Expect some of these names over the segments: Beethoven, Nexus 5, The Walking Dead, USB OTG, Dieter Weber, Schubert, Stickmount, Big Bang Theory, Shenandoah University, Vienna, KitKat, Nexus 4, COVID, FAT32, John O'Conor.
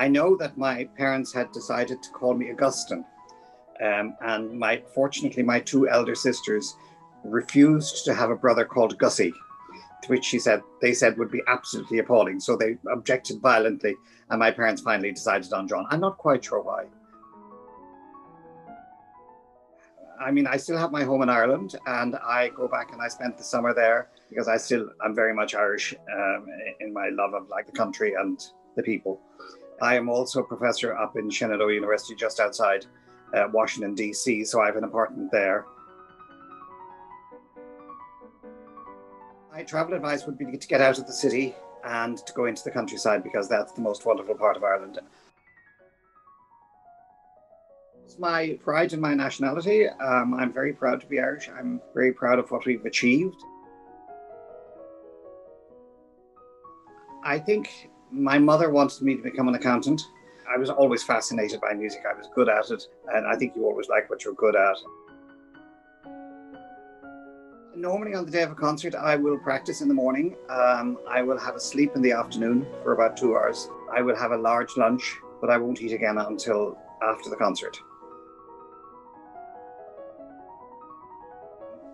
I know that my parents had decided to call me Augustine, and fortunately my two elder sisters refused to have a brother called Gussie, which they said would be absolutely appalling. So they objected violently, and my parents finally decided on John. I'm not quite sure why. I mean, I still have my home in Ireland, and I go back and I spent the summer there because I'm very much Irish in my love of the country and the people. I am also a professor up in Shenandoah University, just outside Washington, D.C., so I have an apartment there. My travel advice would be to get out of the city and to go into the countryside, because that's the most wonderful part of Ireland. It's my pride in my nationality. I'm very proud to be Irish. I'm very proud of what we've achieved. I think my mother wanted me to become an accountant. I was always fascinated by music. I was good at it, and I think you always like what you're good at. Normally on the day of a concert, I will practice in the morning. I will have a sleep in the afternoon for about 2 hours. I will have a large lunch, but I won't eat again until after the concert.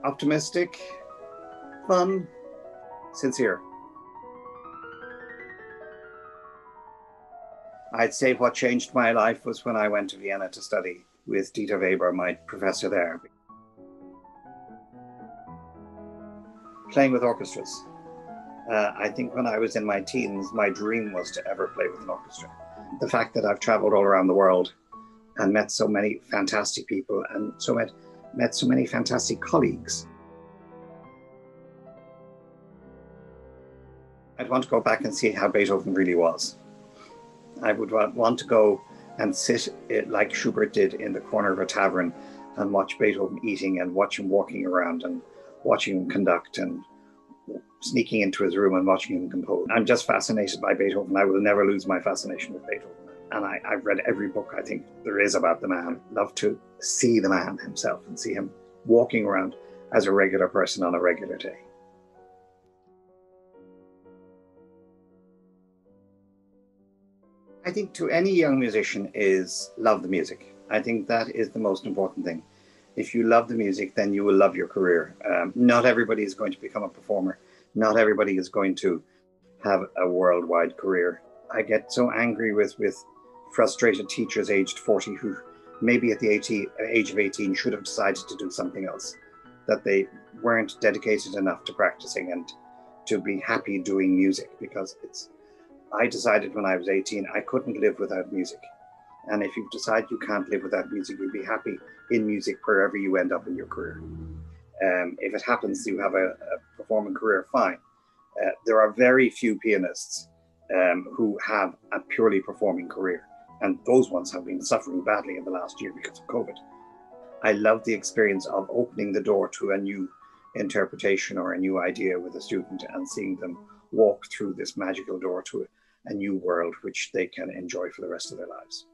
Optimistic, fun, sincere. I'd say what changed my life was when I went to Vienna to study with Dieter Weber, my professor there. Playing with orchestras. I think when I was in my teens, my dream was to ever play with an orchestra. The fact that I've traveled all around the world and met so many fantastic people and met so many fantastic colleagues. I'd want to go back and see how Beethoven really was. I would want to go and sit like Schubert did in the corner of a tavern and watch Beethoven eating and watch him walking around and watching him conduct and sneaking into his room and watching him compose. I'm just fascinated by Beethoven. I will never lose my fascination with Beethoven. And I've read every book I think there is about the man. I'd love to see the man himself and see him walking around as a regular person on a regular day. I think to any young musician is love the music. I think that is the most important thing. If you love the music, then you will love your career. Not everybody is going to become a performer. Not everybody is going to have a worldwide career. I get so angry with frustrated teachers aged 40 who maybe at the age of 18 should have decided to do something else, that they weren't dedicated enough to practicing and to be happy doing music, because I decided when I was 18, I couldn't live without music. And if you decide you can't live without music, you'll be happy in music wherever you end up in your career. If it happens, you have a performing career, fine. There are very few pianists who have a purely performing career. And those ones have been suffering badly in the last year because of COVID. I love the experience of opening the door to a new interpretation or a new idea with a student and seeing them walk through this magical door to a new world which they can enjoy for the rest of their lives.